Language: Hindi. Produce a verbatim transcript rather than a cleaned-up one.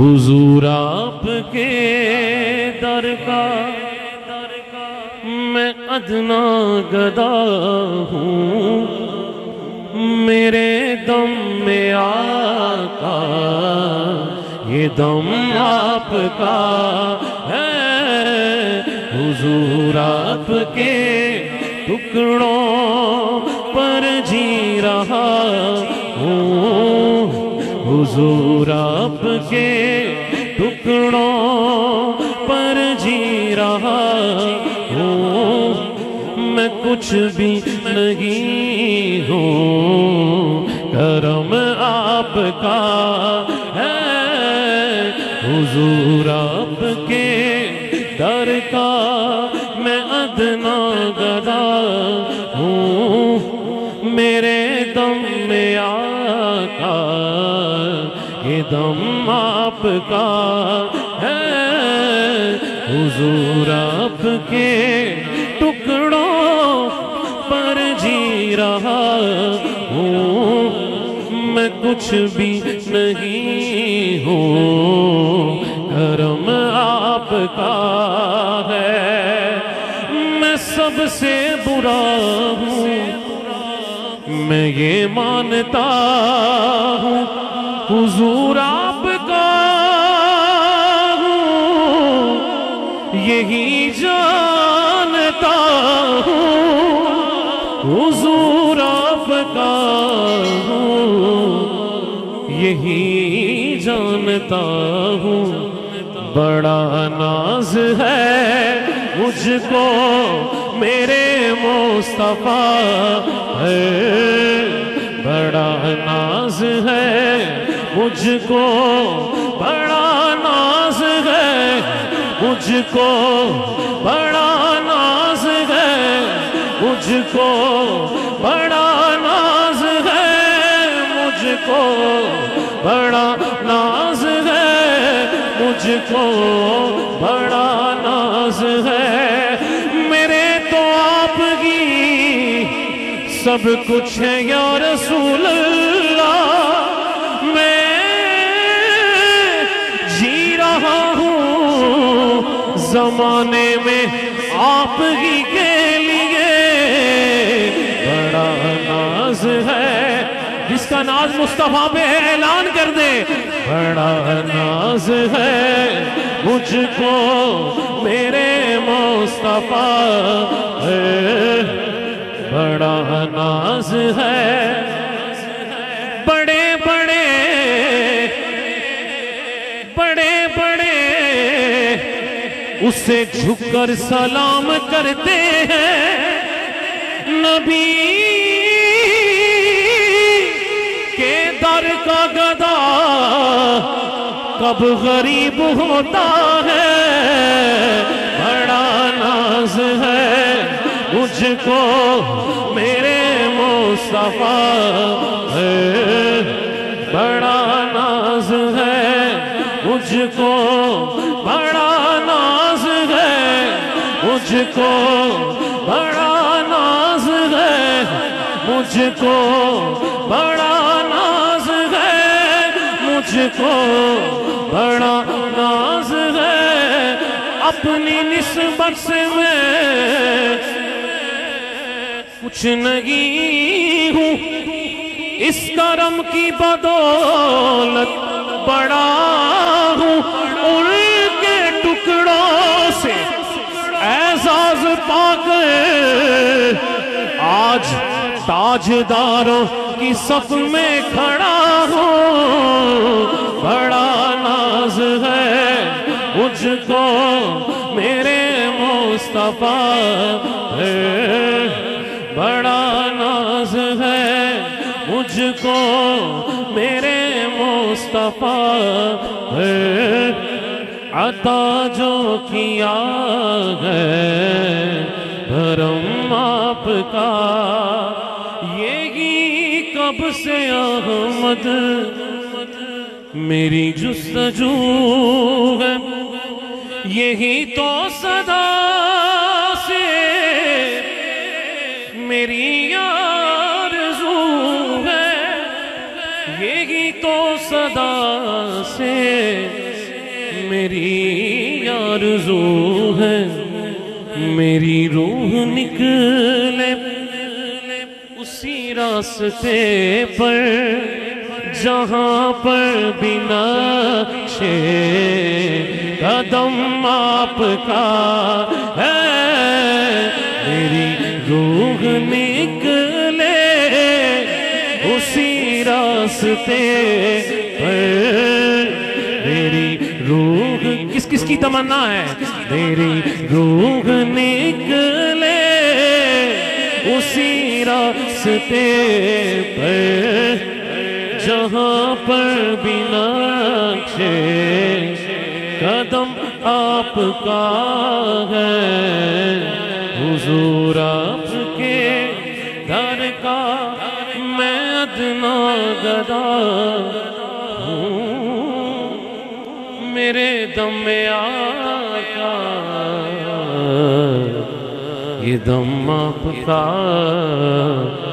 हुजूर आपके दर का मैं अदना गदा हूँ, मेरे दम में आका ये दम आपका है। हुजूर आपके टुकड़ों पर जी रहा हूँ, हुजूर आपके टुकड़ों पर जी रहा हूँ, मैं कुछ भी नहीं हूँ, करम आपका है। हुजूर आपके दर का मैं अदना गदा हूँ, मेरे दम में आका ये दम आपका है। हुजूर आपके टुकड़ों पर जी रहा हूँ, मैं कुछ भी नहीं हूँ, करम आपका है। मैं सबसे बुरा हूँ, मैं ये मानता हूँ, हुजूर आपका हूँ यही जानता हूँ, हुजूर आपका हूँ यही जानता हूँ। बड़ा नाज है मुझको मेरे मुस्तफा है, बड़ा नाज है मुझको, बड़ा नाज है मुझको, बड़ा नाज है मुझको, बड़ा नाज है मुझको, बड़ा नाज है मुझको, बड़ा नाज है। मेरे तो आप ही सब कुछ है या रसूल अल्लाह, जमाने में आप ही के लिए बड़ा नाज है। जिसका नाज मुस्तफा पे है ऐलान कर दे, बड़ा नाज है मुझको मेरे मुस्तफा है, बड़ा नाज है। बड़े बड़े बड़े बड़े उसे झुककर सलाम करते हैं, नबी के दर का गदा कब गरीब होता है। बड़ा नाज है मुझको मेरे मुस्तफा है, बड़ा नाज है मुझको, बड़ा नाज है मुझको, बड़ा नाज है मुझको, बड़ा नाज है मुझको, बड़ा नाज है। अपनी निस्बत से मैं कुछ नहीं हूँ, इस करम की बदौलत बड़ा हूँ। उनके टुकड़ों से एजाज पाकर आज ताजदारों की सफ में खड़ा हूँ। बड़ा नाज है मुझको मेरे मुस्तफा है, बड़ा नाज है मुझको मेरे मुस्तफा है। अता जो किया है भरम आपका, ये ही कब से अहमद मेरी जुस्तजू है, यही तो सदा से मेरी सदा से मेरी आरज़ू है मेरी रूह निकले उसी रास्ते पर जहाँ पर बिना कदम आपका है मेरी रूह निकले उसी रास्ते पर रूह किस किस की तमन्ना है मेरी रूह निकले उसी रास्ते पर जहाँ पर बिना कदम आपका है हुजूर आपके दर का मैं अदना गदा मेरे दम में आका ये दम आपका।